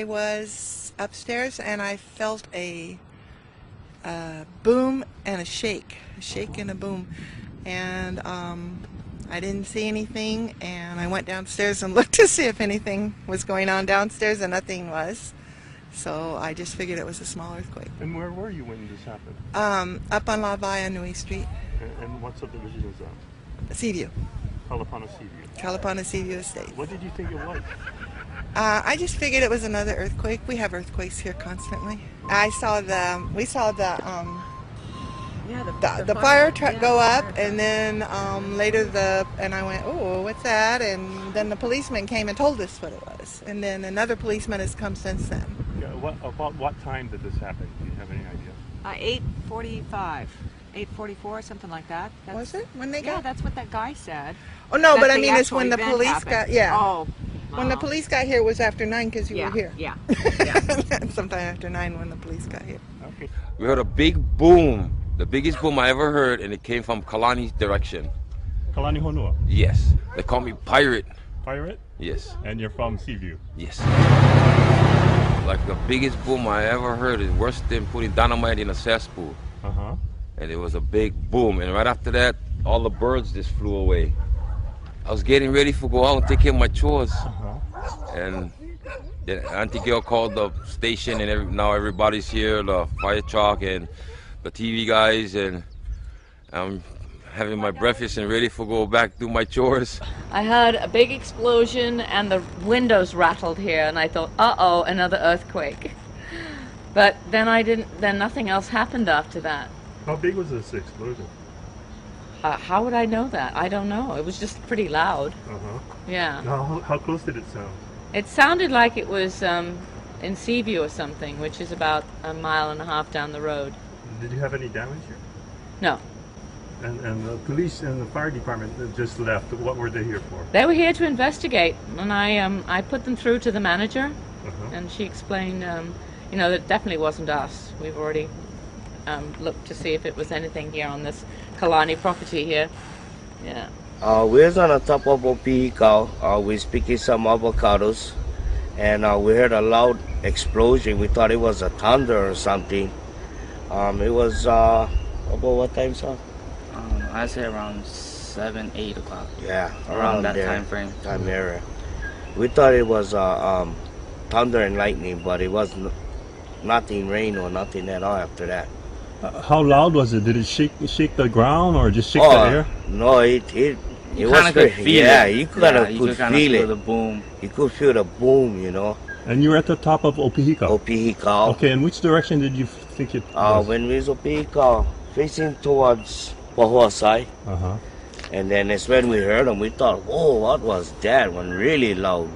I was upstairs and I felt a boom and a shake and a boom, and I didn't see anything, and I went downstairs and looked to see if anything was going on downstairs, and nothing was. So I just figured it was a small earthquake. And where were you when this happened? Up on La Via Nui Street. And what subdivision is that? Sea View. Calapano Sea View. Calapano Sea View Estate. What did you think it was? I just figured it was another earthquake. We have earthquakes here constantly. I saw the, we saw the fire truck go up, and then later and I went, oh, what's that? And then the policeman came and told us what it was. And then another policeman has come since then. Yeah, about what time did this happen? Do you have any idea? 8:45. 8:44, something like that. That's, was it when they got? Yeah, that's what that guy said. Oh no, but I mean, it's when the police got. Yeah. Oh. When the police got here, it was after 9 because you were here. Yeah. Sometime after 9 when the police got here. Okay. We heard a big boom, the biggest boom I ever heard, and it came from Kalani's direction. Kalani Honua. Yes. They call me pirate. Pirate. Yes. And you're from Sea View. Yes. Like the biggest boom I ever heard is worse than putting dynamite in a cesspool. Uh huh. And it was a big boom, and right after that, all the birds just flew away. I was getting ready for go out and take care of my chores, and then Auntie Gail called the station, and now everybody's here, the fire truck and the TV guys, and I'm having my breakfast and ready for go back do my chores. I heard a big explosion and the windows rattled here, and I thought, uh-oh, another earthquake. But then nothing else happened after that. How big was this explosion? How would I know that? I don't know. It was just pretty loud. Uh-huh. Yeah. How close did it sound? It sounded like it was in Sea View or something, which is about 1.5 miles down the road. Did you have any damage here? No. And the police and the fire department just left. What were they here for? They were here to investigate, and I put them through to the manager, and she explained, you know, that it definitely wasn't us. We've already looked to see if it was anything here on this Kalani property here. Yeah. We're on the top of Opihikao. We're picking some avocados, and we heard a loud explosion. We thought it was a thunder or something. It was about what time, son? I say around 7, 8 o'clock. Yeah, around that there, time frame. Time area. We thought it was thunder and lightning, but it wasn't. Nothing rain or nothing at all after that. How loud was it? Did it shake the ground or just shake the air? No, it was kind of feel. Yeah, you could feel the boom. You could feel the boom, you know. And you were at the top of Opihikao. Opihikao. Okay, and which direction did you think it was? When we was Opihikao, facing towards Pahuasai. And then it's when we heard them, we thought, whoa, what was that? One really loud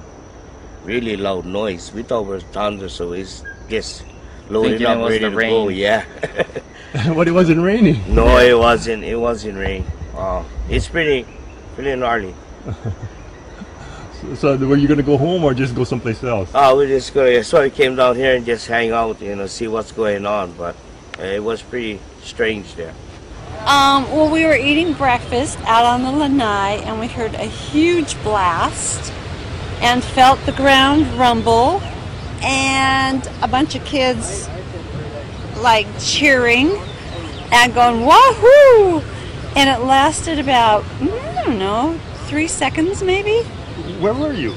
noise. We thought it was thunder, so it's just loaded up, ready to go. Yeah. But it wasn't raining. No, it wasn't. It wasn't rain. It's pretty gnarly. So were you gonna go home or just go someplace else? We just go. So we came down here and just hang out, you know, see what's going on. But it was pretty strange there. Well, we were eating breakfast out on the lanai, and we heard a huge blast, and felt the ground rumble, and a bunch of kids like cheering and going wahoo, and it lasted about, I don't know, 3 seconds maybe. Where were you?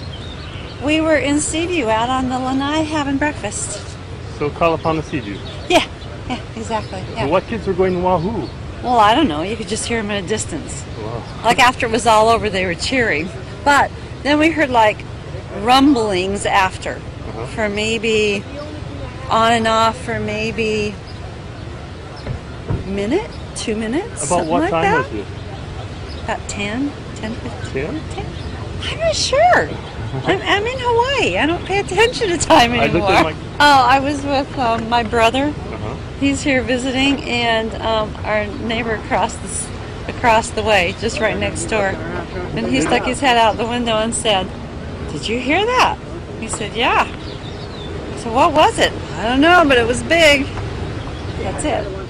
We were in Sea View out on the lanai having breakfast. So Kalapana Sea View? Yeah, yeah, exactly. Yeah. So what kids were going wahoo? Well, I don't know, you could just hear them at a distance. Wow. Like after it was all over they were cheering, but then we heard like rumblings after. For maybe on and off for maybe a minute, 2 minutes. About what time was it? About 10, 10:15. 10? I'm not sure. I'm in Hawaii. I don't pay attention to time anymore. I was with my brother. He's here visiting, and our neighbor across the way, just right next door. And he stuck his head out the window and said, "Did you hear that?" He said, "Yeah." So what was it? I don't know, but it was big. That's it.